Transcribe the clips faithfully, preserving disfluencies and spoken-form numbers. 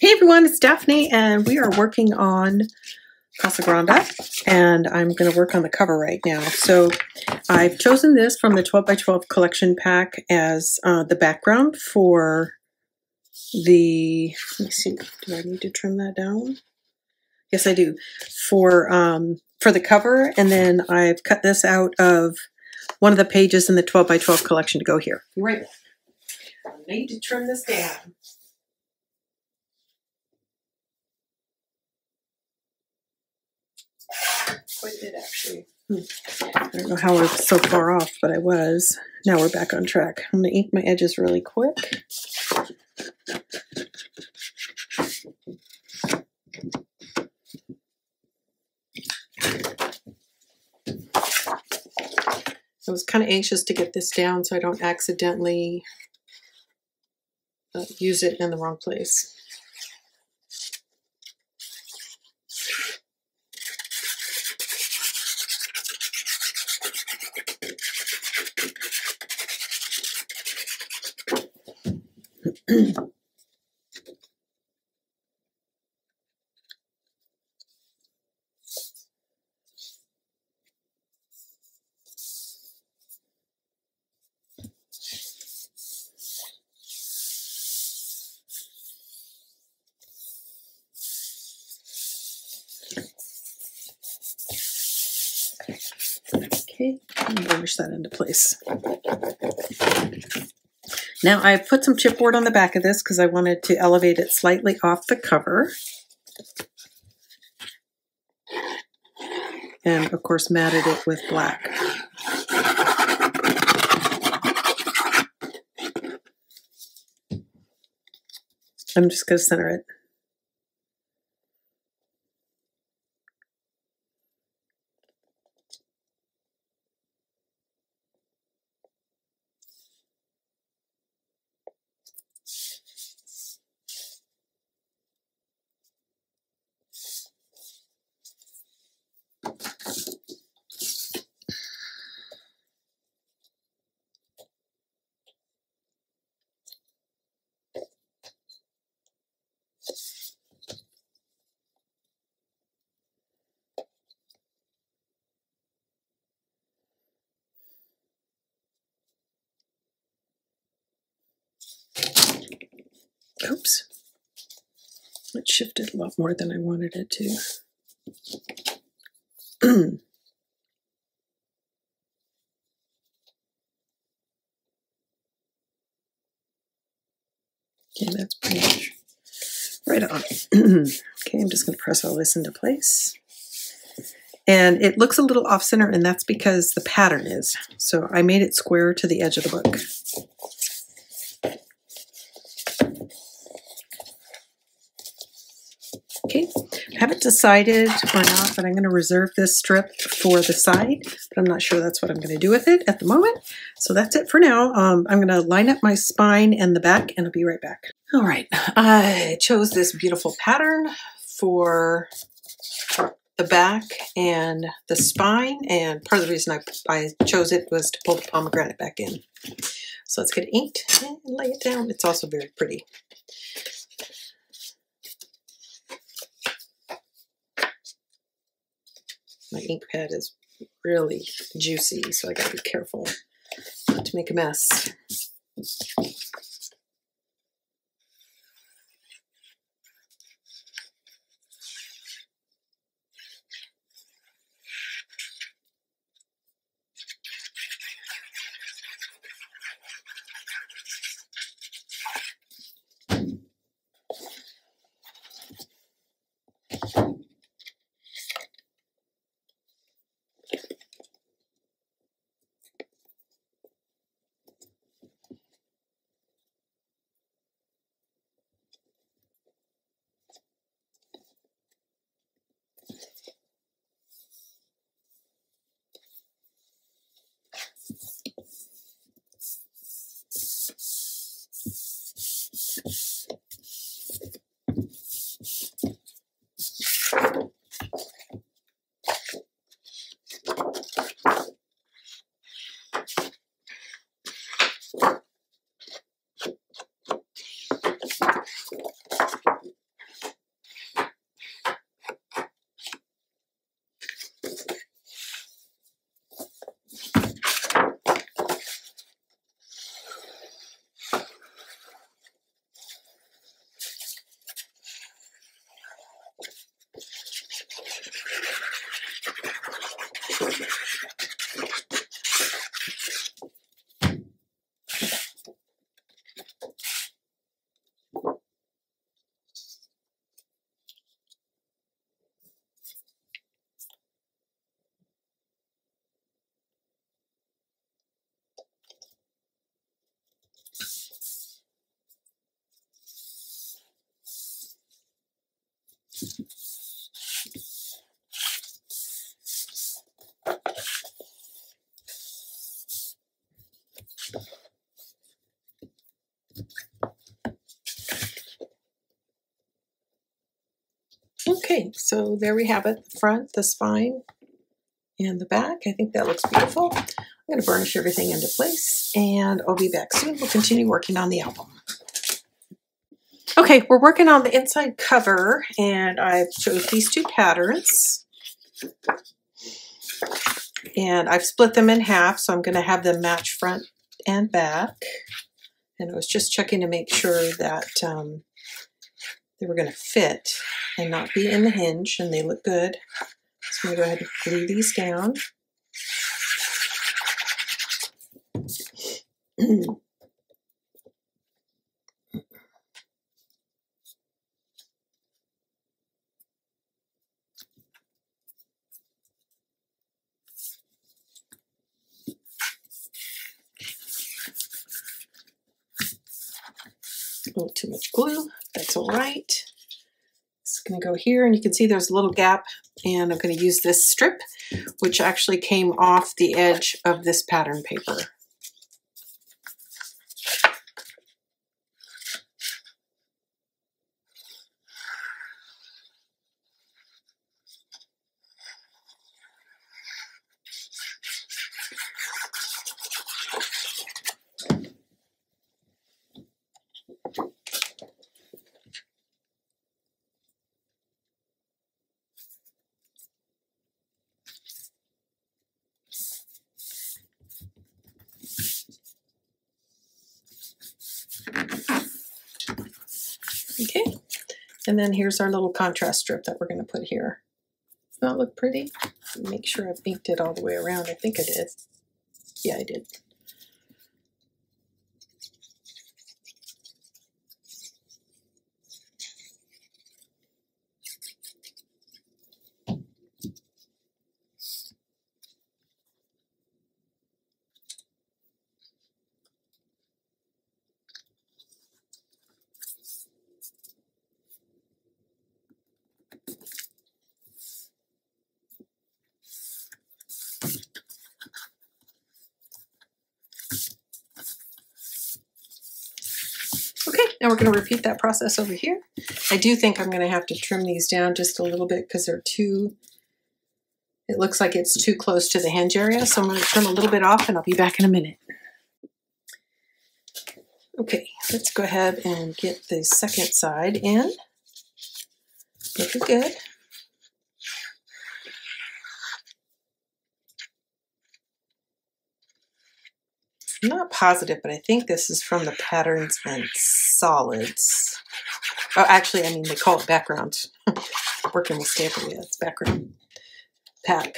Hey everyone, it's Daphne and we are working on Casa Granada and I'm going to work on the cover right now. So I've chosen this from the twelve by twelve collection pack as uh, the background for the, let me see, do I need to trim that down? Yes I do, for, um, for the cover, and then I've cut this out of one of the pages in the twelve by twelve collection to go here. You're right. I need to trim this down. Quite a bit, actually. Hmm. I don't know how I was so far off, but I was. Now we're back on track. I'm going to ink my edges really quick. I was kind of anxious to get this down so I don't accidentally uh, use it in the wrong place. Okay, I'm going to brush that into place. Now I've put some chipboard on the back of this because I wanted to elevate it slightly off the cover. And of course matted it with black. I'm just going to center it. Oops, it shifted a lot more than I wanted it to. Okay, that's pretty much right on. Okay, I'm just going to press all this into place. And it looks a little off-center, and that's because the pattern is. So I made it square to the edge of the book. Okay, I haven't decided or not, but I'm going to reserve this strip for the side, but I'm not sure that's what I'm going to do with it at the moment. So that's it for now. Um, I'm going to line up my spine and the back, and I'll be right back. All right, I chose this beautiful pattern for the back and the spine, and part of the reason I, I chose it was to pull the pomegranate back in. So let's get it inked and lay it down. It's also very pretty. My ink pad is really juicy, so I gotta be careful not to make a mess. Okay, so there we have it, the front, the spine, and the back. I think that looks beautiful. I'm going to burnish everything into place, and I'll be back soon. We'll continue working on the album. Okay, we're working on the inside cover, and I've chosen these two patterns. And I've split them in half, so I'm going to have them match front and back. And I was just checking to make sure that um, they were going to fit and not be in the hinge, and they look good. So I'm going to go ahead and glue these down. A little too much glue, that's all right. It's gonna go here, and you can see there's a little gap, and I'm gonna use this strip, which actually came off the edge of this pattern paper. Okay, and then here's our little contrast strip that we're going to put here. Does that look pretty? Make sure I've inked it all the way around. I think I did. Yeah, I did. Now we're going to repeat that process over here. I do think I'm going to have to trim these down just a little bit because they're too, it looks like it's too close to the hinge area. So I'm going to trim a little bit off, and I'll be back in a minute. Okay, let's go ahead and get the second side in. Looking good. I'm not positive, but I think this is from the Patterns and Solids. Oh, actually, I mean, they call it background. Working with Stamperia, yeah, it's background pack.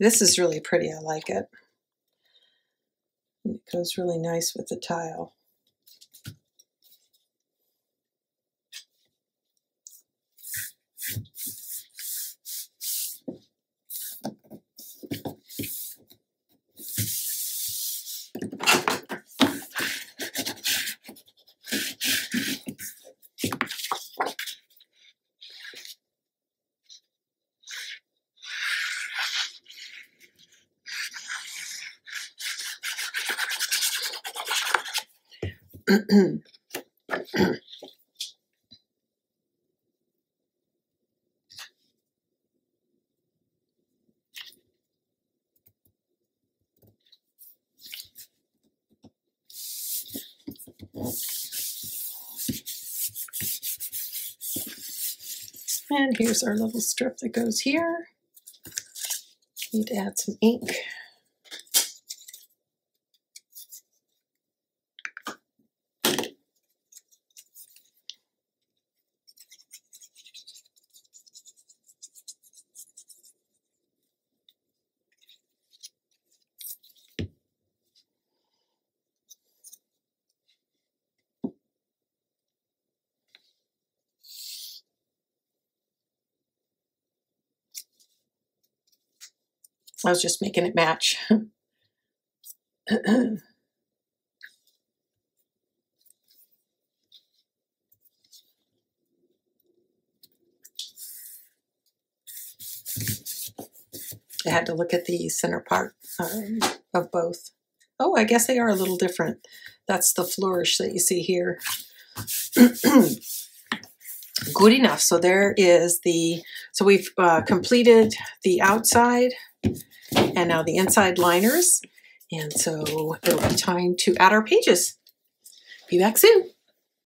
This is really pretty. I like it. It goes really nice with the tile. And here's our little strip that goes here. Need to add some ink. I was just making it match. I had to look at the center part um, of both. Oh, I guess they are a little different. That's the flourish that you see here. Good enough. So there is the, so we've uh, completed the outside and now the inside liners. And so it'll be time to add our pages. Be back soon.